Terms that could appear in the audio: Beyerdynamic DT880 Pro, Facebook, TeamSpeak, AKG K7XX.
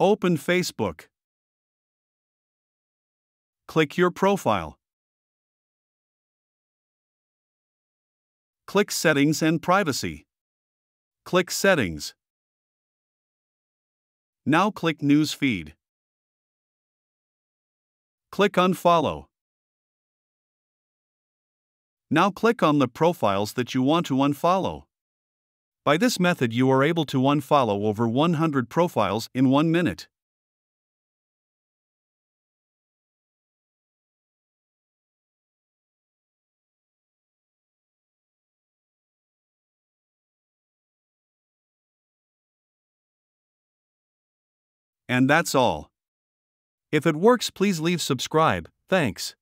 Open Facebook. Click your profile. Click Settings and Privacy. Click Settings. Now click News Feed. Click Unfollow. Now click on the profiles that you want to unfollow. By this method, you are able to unfollow over 100 profiles in 1 minute. And that's all. If it works, please leave subscribe. Thanks.